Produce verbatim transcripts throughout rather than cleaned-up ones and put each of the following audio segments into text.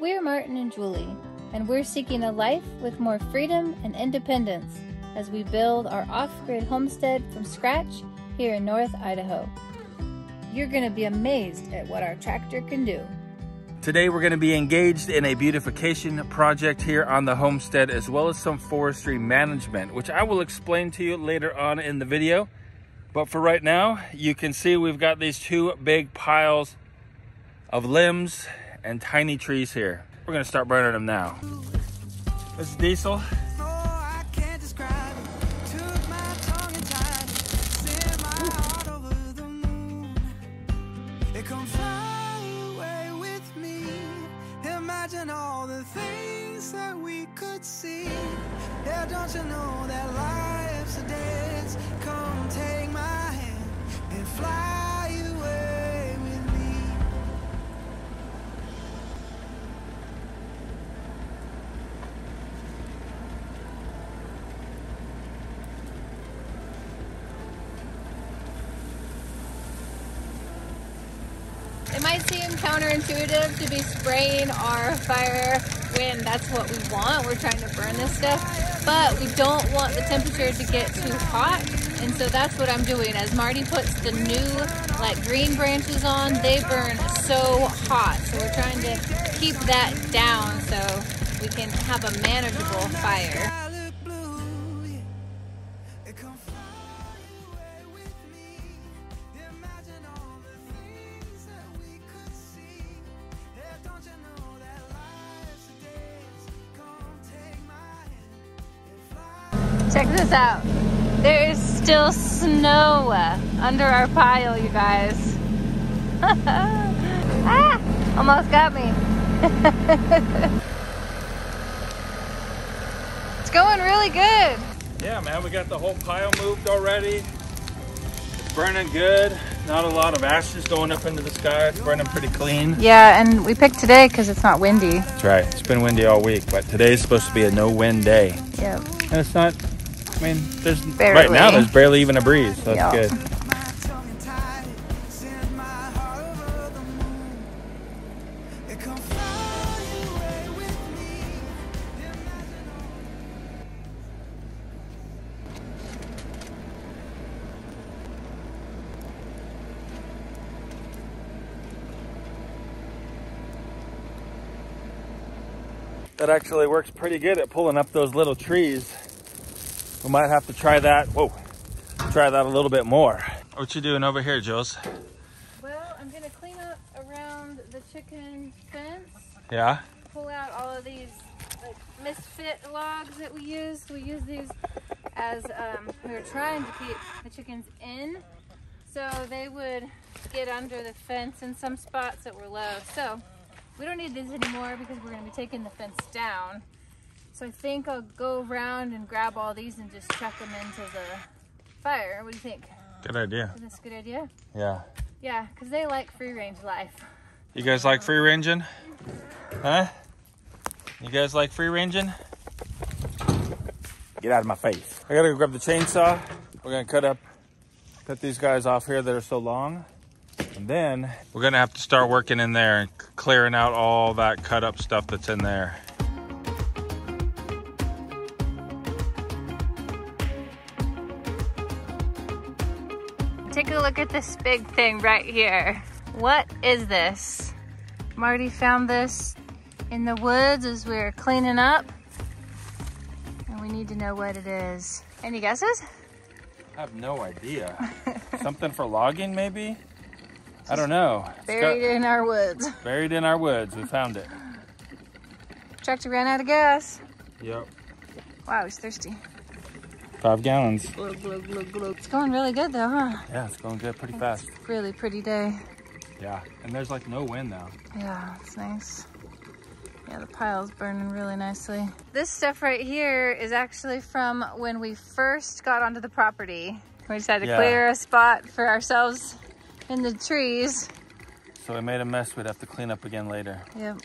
We're Martin and Julie, and we're seeking a life with more freedom and independence as we build our off-grid homestead from scratch here in North Idaho. You're going to be amazed at what our tractor can do. Today we're going to be engaged in a beautification project here on the homestead, as well as some forestry management, which I will explain to you later on in the video. But for right now, you can see we've got these two big piles of limbs and tiny trees here. We're gonna start burning them now. This is Diesel. Oh, imagine all the things that we could see. Yeah, don't you know that life's a dance? Come take my hand and fly away with me. It might seem counterintuitive to be spraying our fire when that's what we want. We're trying to burn this stuff, but we don't want the temperature to get too hot, and so that's what I'm doing. As Marty puts the new like green branches on, they burn so hot, so we're trying to keep that down so we can have a manageable fire. Check this out. There is still snow under our pile, you guys. Ah, almost got me. It's going really good. Yeah, man, we got the whole pile moved already. It's burning good. Not a lot of ashes going up into the sky. It's burning pretty clean. Yeah, and we picked today because it's not windy. That's right. It's been windy all week, but today's supposed to be a no-wind day. Yep. And it's not... I mean, there's barely. Right now there's barely even a breeze, so that's yep. Good. That actually works pretty good at pulling up those little trees. We might have to try that. Whoa, try that a little bit more. What you doing over here, Jules? Well, I'm gonna clean up around the chicken fence. Yeah. Pull out all of these like misfit logs that we use. We use these as um, we were trying to keep the chickens in, so they would get under the fence in some spots that were low. So we don't need these anymore because we're going to be taking the fence down. So I think I'll go around and grab all these and just chuck them into the fire. What do you think? Good idea. Isn't this a good idea? Yeah. Yeah, because they like free-range life. You guys like free-ranging? Huh? You guys like free-ranging? Get out of my face. I got to go grab the chainsaw. We're going to cut up, cut these guys off here that are so long. And then we're gonna have to start working in there and clearing out all that cut up stuff that's in there. Take a look at this big thing right here. What is this? Marty found this in the woods as we were cleaning up, and we need to know what it is. Any guesses? I have no idea. Something for logging, maybe? I don't know. It's buried got, in our woods. Buried in our woods. We found it. Tractor ran out of gas. Yep. Wow, he's thirsty. Five gallons. Glug, glug, glug, glug. It's going really good though, huh? Yeah, it's going good pretty it's fast. Really pretty day. Yeah, and there's like no wind now. Yeah, it's nice. Yeah, the pile's burning really nicely. This stuff right here is actually from when we first got onto the property. We decided to yeah. clear a spot for ourselves in the trees. So we made a mess we'd have to clean up again later. Yep.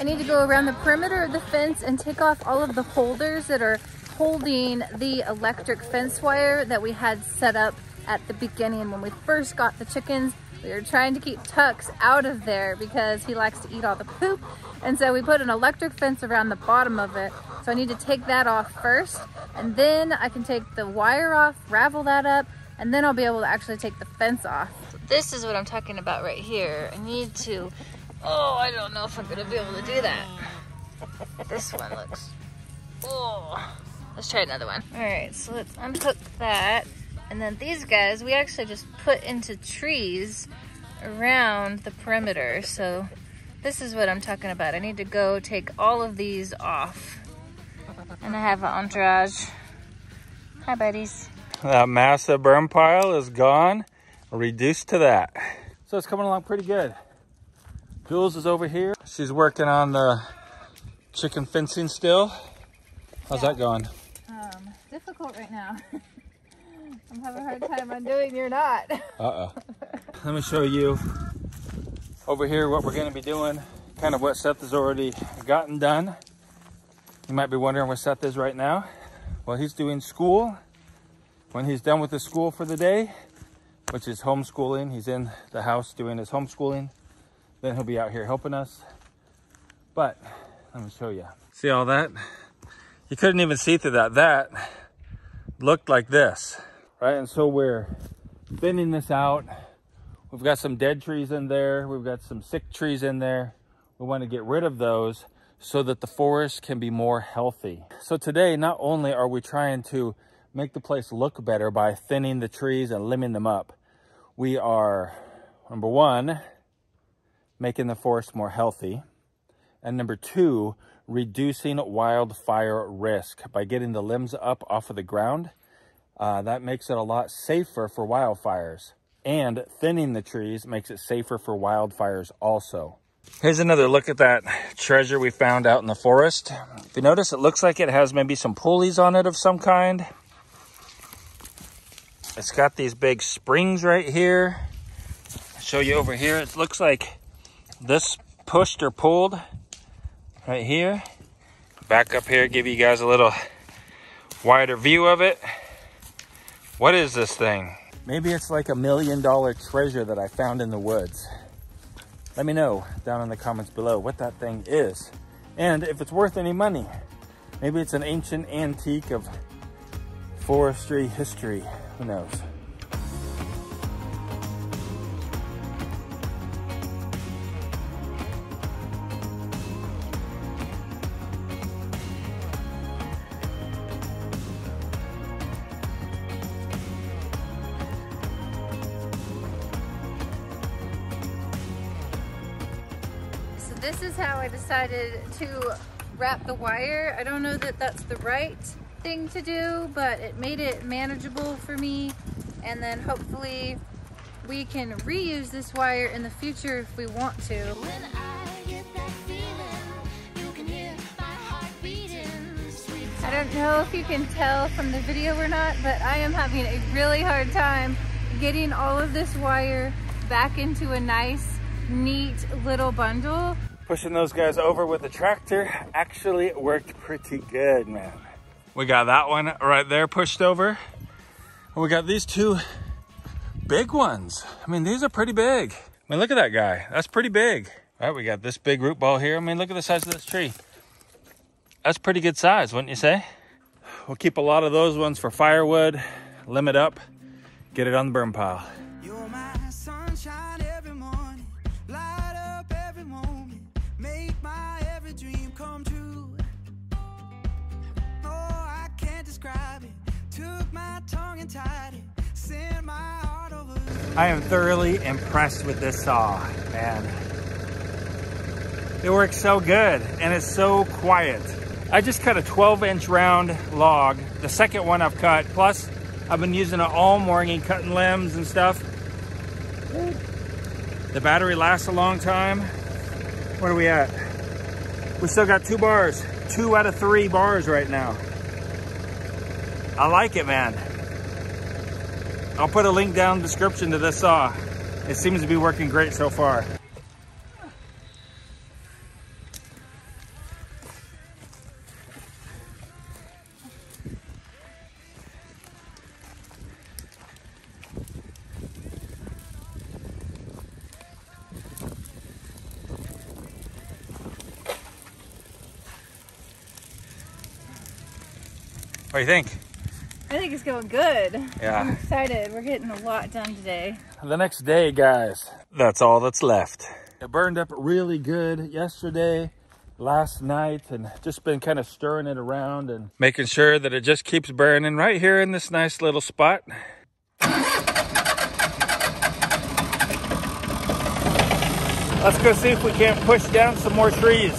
I need to go around the perimeter of the fence and take off all of the holders that are holding the electric fence wire that we had set up at the beginning when we first got the chickens. We were trying to keep Tux out of there because he likes to eat all the poop. And so we put an electric fence around the bottom of it. So I need to take that off first, and then I can take the wire off, ravel that up, and then I'll be able to actually take the fence off. This is what I'm talking about right here. I need to, oh, I don't know if I'm gonna be able to do that. This one looks, oh. Let's try another one. All right, so let's unhook that. And then these guys, we actually just put into trees around the perimeter. So this is what I'm talking about. I need to go take all of these off. And I have an entourage. Hi, buddies. That massive burn pile is gone, reduced to that. So it's coming along pretty good. Jules is over here. She's working on the chicken fencing still. How's yeah. that going? Um, difficult right now. I'm having a hard time undoing your knot. Uh-oh. Let me show you over here what we're going to be doing, kind of what Seth has already gotten done. You might be wondering where Seth is right now. Well, he's doing school. When he's done with the school for the day, which is homeschooling, he's in the house doing his homeschooling. Then he'll be out here helping us. But let me show you. See all that? You couldn't even see through that. That looked like this. Right, and so we're thinning this out. We've got some dead trees in there. We've got some sick trees in there. We want to get rid of those so that the forest can be more healthy. So today, not only are we trying to make the place look better by thinning the trees and limbing them up, we are, number one, making the forest more healthy. And number two, reducing wildfire risk by getting the limbs up off of the ground. Uh, that makes it a lot safer for wildfires, and thinning the trees makes it safer for wildfires also. Here's another look at that treasure we found out in the forest. If you notice, it looks like it has maybe some pulleys on it of some kind. It's got these big springs right here. I'll show you over here. It looks like this pushed or pulled right here. Back up here, give you guys a little wider view of it. What is this thing? Maybe it's like a million dollar treasure that I found in the woods. Let me know down in the comments below what that thing is and if it's worth any money. Maybe it's an ancient antique of forestry history. Who knows? This is how I decided to wrap the wire. I don't know that that's the right thing to do, but it made it manageable for me. And then hopefully we can reuse this wire in the future if we want to. When I get that feeling, you can hear my heart beating, sweet time. I don't know if you can tell from the video or not, but I am having a really hard time getting all of this wire back into a nice, neat little bundle. Pushing those guys over with the tractor actually worked pretty good, man. We got that one right there pushed over. And we got these two big ones. I mean, these are pretty big. I mean, look at that guy. That's pretty big. All right, we got this big root ball here. I mean, look at the size of this tree. That's pretty good size, wouldn't you say? We'll keep a lot of those ones for firewood, limb it up, get it on the burn pile. You're my sunshine every morning. I am thoroughly impressed with this saw, man. It works so good and it's so quiet. I just cut a twelve inch round log, the second one I've cut, plus I've been using it all morning cutting limbs and stuff. The battery lasts a long time. What are we at? We still got two bars, two out of three bars right now. I like it, man. I'll put a link down in the description to this saw. It seems to be working great so far. What do you think? I think it's going good. Yeah. I'm excited. We're getting a lot done today. The next day, guys. That's all that's left. It burned up really good yesterday, last night, and just been kind of stirring it around and making sure that it just keeps burning right here in this nice little spot. Let's go see if we can't push down some more trees.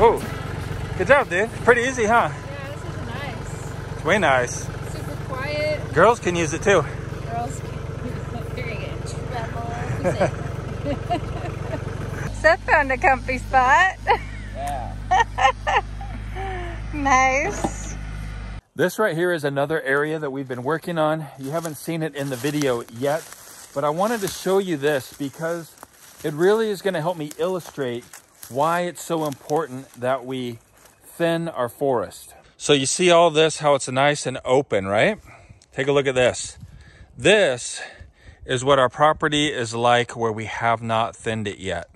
Whoa, good job, dude. Pretty easy, huh? Yeah, this is nice. It's way nice. Super quiet. Girls can use it too. Girls can. You're gonna get in trouble. Seth found a comfy spot. Yeah. Nice. This right here is another area that we've been working on. You haven't seen it in the video yet, but I wanted to show you this because it really is gonna help me illustrate why it's so important that we thin our forest. So you see all this, how it's nice and open, right? Take a look at this. This is what our property is like where we have not thinned it yet.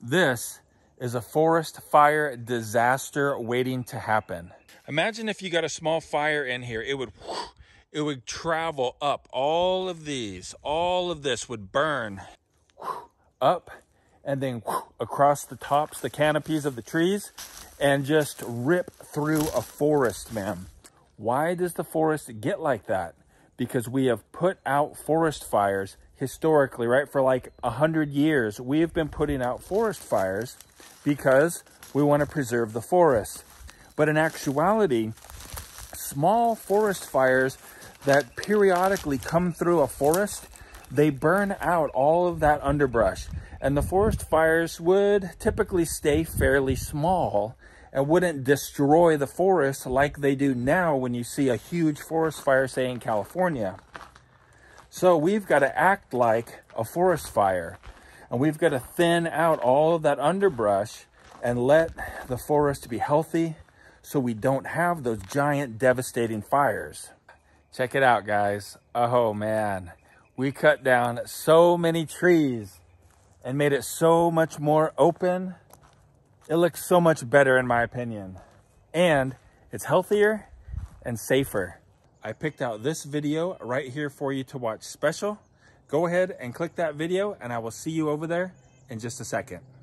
This is a forest fire disaster waiting to happen. Imagine if you got a small fire in here, it would, it would travel up. All of these, all of this would burn up and then whoosh, across the tops, the canopies of the trees, and just rip through a forest, man. Why does the forest get like that? Because we have put out forest fires historically, right? For like a hundred years, we have been putting out forest fires because we want to preserve the forest. But in actuality, small forest fires that periodically come through a forest, they burn out all of that underbrush. And the forest fires would typically stay fairly small and wouldn't destroy the forest like they do now when you see a huge forest fire, say in California. So we've got to act like a forest fire, and we've got to thin out all of that underbrush and let the forest be healthy so we don't have those giant devastating fires. Check it out, guys. Oh man, we cut down so many trees and made it so much more open. It looks so much better in my opinion. And it's healthier and safer. I picked out this video right here for you to watch special. Go ahead and click that video and I will see you over there in just a second.